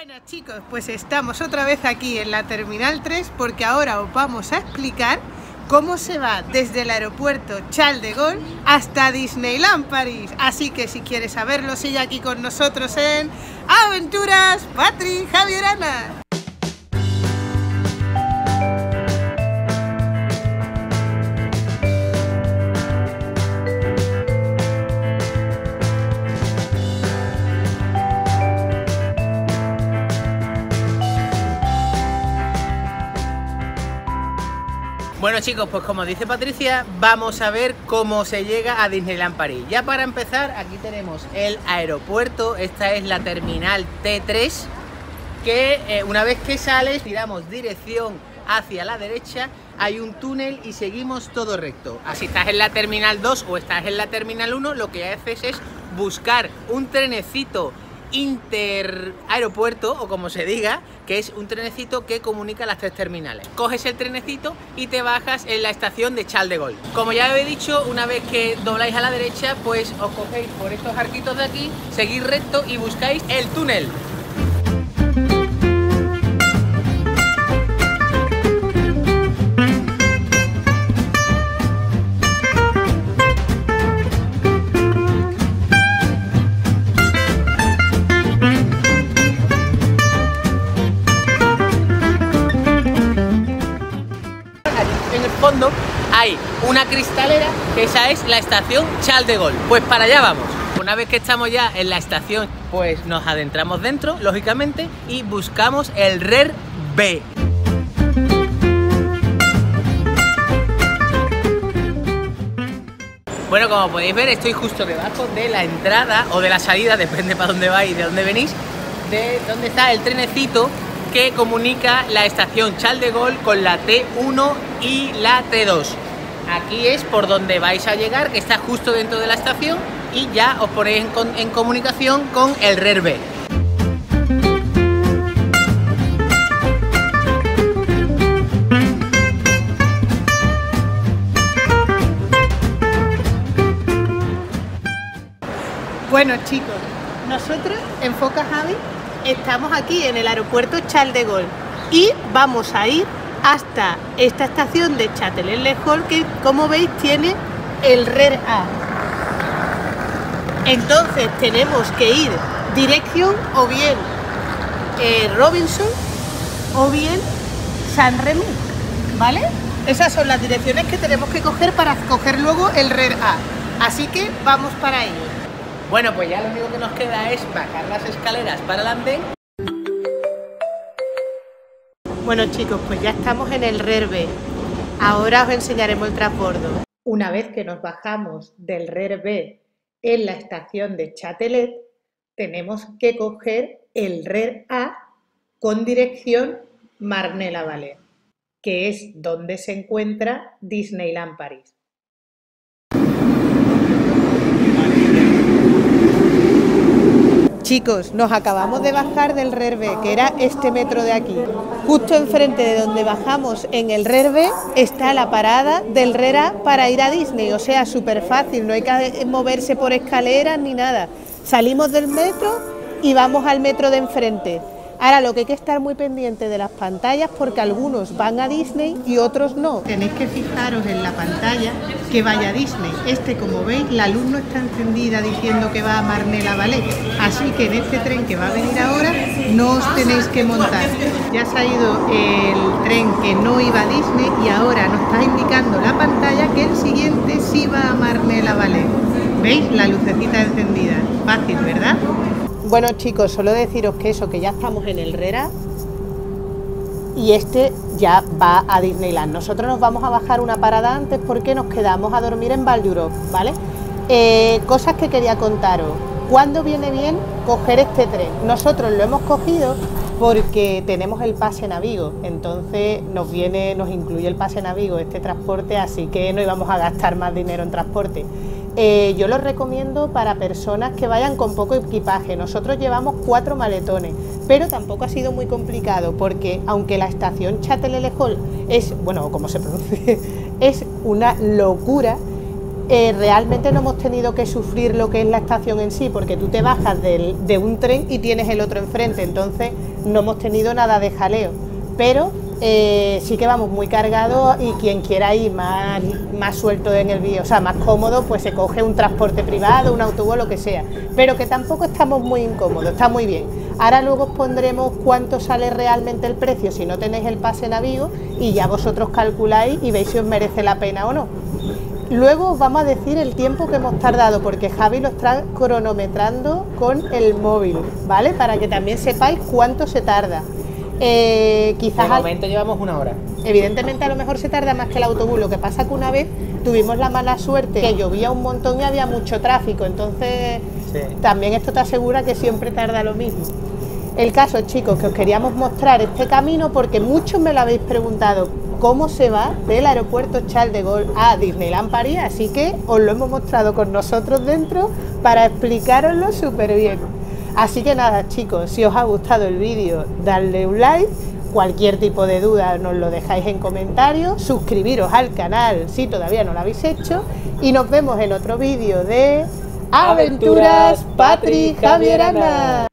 Buenas chicos, pues estamos otra vez aquí en la Terminal 3 porque ahora os vamos a explicar cómo se va desde el aeropuerto Charles de Gaulle hasta Disneyland Paris. Así que si quieres saberlo, sigue aquí con nosotros en Aventuras Patrijavieranas. Bueno chicos, pues como dice Patricia, vamos a ver cómo se llega a Disneyland París. Ya para empezar, aquí tenemos el aeropuerto, esta es la terminal T3, que una vez que sales, tiramos dirección hacia la derecha, hay un túnel y seguimos todo recto. Así estás en la terminal 2 o estás en la terminal 1, lo que haces es buscar un trenecito interaeropuerto, o como se diga, que es un trenecito que comunica las tres terminales. Coges el trenecito y te bajas en la estación de Charles de Gaulle. Como ya he dicho, una vez que dobláis a la derecha, pues os cogéis por estos arquitos de aquí, seguís recto y buscáis el túnel. Hay una cristalera, que esa es la estación Charles de Gaulle. Pues para allá vamos. Una vez que estamos ya en la estación, pues nos adentramos dentro, lógicamente, y buscamos el RER B. Bueno, como podéis ver, estoy justo debajo de la entrada o de la salida, depende para dónde vais y de dónde venís, de dónde está el trenecito que comunica la estación Charles de Gaulle con la T1 y la T2. Aquí es por donde vais a llegar, que está justo dentro de la estación, y ya os ponéis en comunicación con el RER B. Bueno chicos, nosotros, enfoca Javi, estamos aquí en el aeropuerto Charles de Gaulle y vamos a ir hasta esta estación de Châtelet-les-Halles, que como veis tiene el RER A. Entonces tenemos que ir dirección o bien Robinson o bien Saint-Rémy, ¿vale? Esas son las direcciones que tenemos que coger para coger luego el RER A, así que vamos para ello. Bueno, pues ya lo único que nos queda es bajar las escaleras para el andén. Bueno chicos, pues ya estamos en el RER B. Ahora os enseñaremos el transbordo. Una vez que nos bajamos del RER B en la estación de Châtelet, tenemos que coger el RER A con dirección Marne-la-Vallée, que es donde se encuentra Disneyland París. Chicos, nos acabamos de bajar del RER B, que era este metro de aquí. Justo enfrente de donde bajamos en el RER B está la parada del RER A para ir a Disney, o sea, súper fácil, no hay que moverse por escaleras ni nada. Salimos del metro y vamos al metro de enfrente. Ahora lo que hay que estar muy pendiente de las pantallas, porque algunos van a Disney y otros no. Tenéis que fijaros en la pantalla que vaya a Disney. Como veis, la luz no está encendida diciendo que va a Marne-la-Vallée, así que en este tren que va a venir ahora no os tenéis que montar. Ya se ha ido el tren que no iba a Disney y ahora nos está indicando la pantalla que el siguiente sí va a Marne-la-Vallée. ¿Veis? La lucecita encendida. Fácil, ¿verdad? Bueno chicos, solo deciros que eso, que ya estamos en el RER A y este ya va a Disneyland. Nosotros nos vamos a bajar una parada antes porque nos quedamos a dormir en Valduro, ¿vale? Cosas que quería contaros. ¿Cuándo viene bien coger este tren? Nosotros lo hemos cogido porque tenemos el pase Navigo, entonces nos incluye el pase Navigo este transporte, así que no íbamos a gastar más dinero en transporte. Yo lo recomiendo para personas que vayan con poco equipaje. Nosotros llevamos 4 maletones, pero tampoco ha sido muy complicado porque aunque la estación Châtelet-les-Halles es, bueno, como se pronuncia, es una locura, realmente no hemos tenido que sufrir lo que es la estación en sí, porque tú te bajas de un tren y tienes el otro enfrente, entonces no hemos tenido nada de jaleo, pero sí que vamos muy cargados, y quien quiera ir más suelto en el vío, o sea, más cómodo, pues se coge un transporte privado, un autobús, lo que sea, pero que tampoco estamos muy incómodos, está muy bien. Ahora luego os pondremos cuánto sale realmente el precio si no tenéis el pase Navigo, y ya vosotros calculáis y veis si os merece la pena o no. Luego os vamos a decir el tiempo que hemos tardado, porque Javi lo está cronometrando con el móvil, ¿vale? Para que también sepáis cuánto se tarda. Quizás de momento llevamos una hora. Evidentemente a lo mejor se tarda más que el autobús, lo que pasa que una vez tuvimos la mala suerte que llovía un montón y había mucho tráfico, entonces sí. También esto te asegura que siempre tarda lo mismo. El caso, chicos, que os queríamos mostrar este camino porque muchos me lo habéis preguntado, cómo se va del aeropuerto Charles de Gaulle a Disneyland Paris, así que os lo hemos mostrado con nosotros dentro para explicaroslo súper bien. Así que nada, chicos, si os ha gustado el vídeo, dadle un like, cualquier tipo de duda nos lo dejáis en comentarios, suscribiros al canal si todavía no lo habéis hecho, y nos vemos en otro vídeo de Aventuras Patrijavieranas.